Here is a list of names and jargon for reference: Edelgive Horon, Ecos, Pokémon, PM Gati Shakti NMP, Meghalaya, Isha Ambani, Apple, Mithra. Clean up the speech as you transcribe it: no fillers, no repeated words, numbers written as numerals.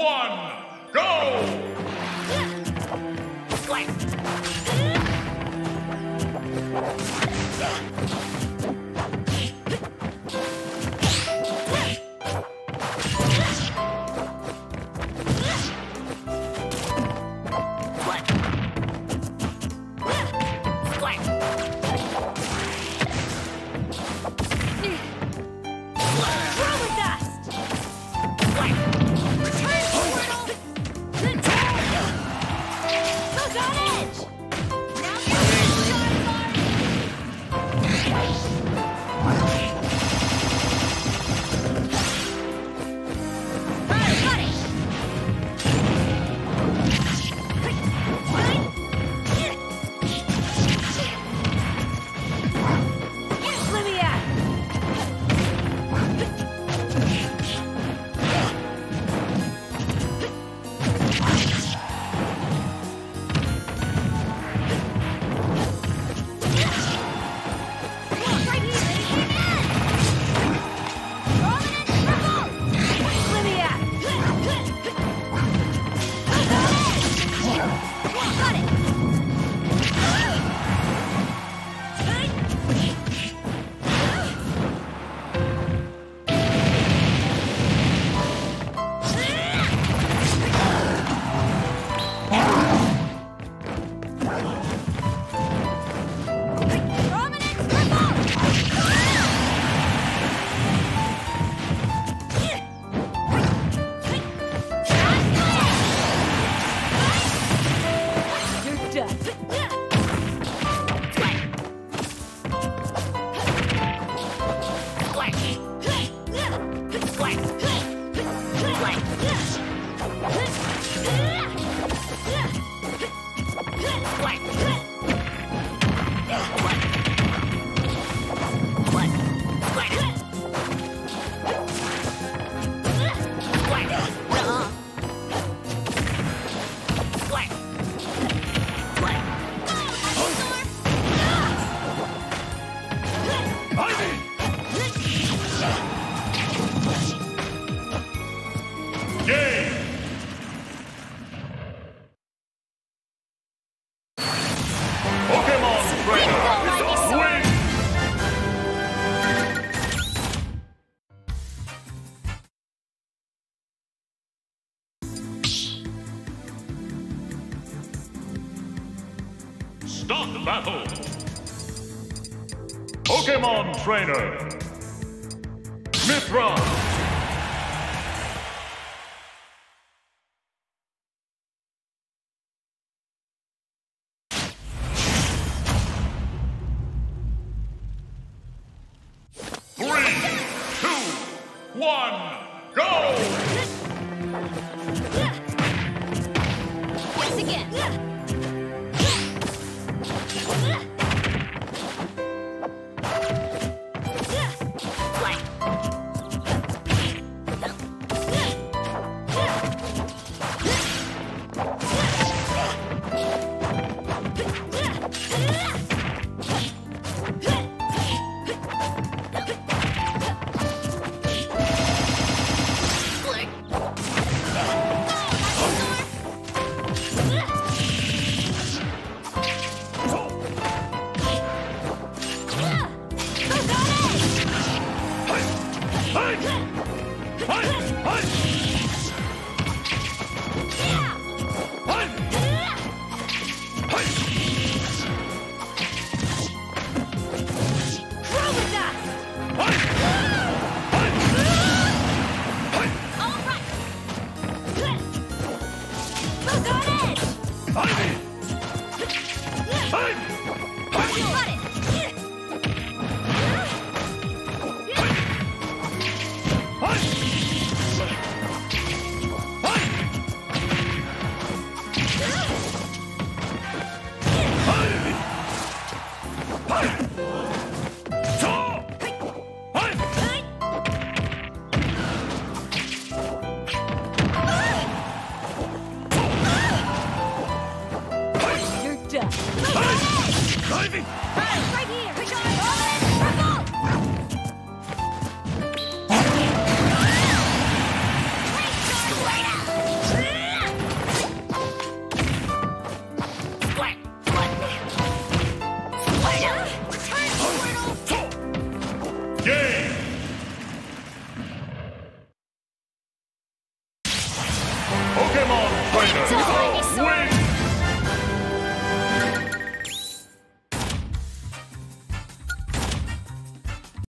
one, go! Start battle! Pokémon Trainer! Mithra! Right out!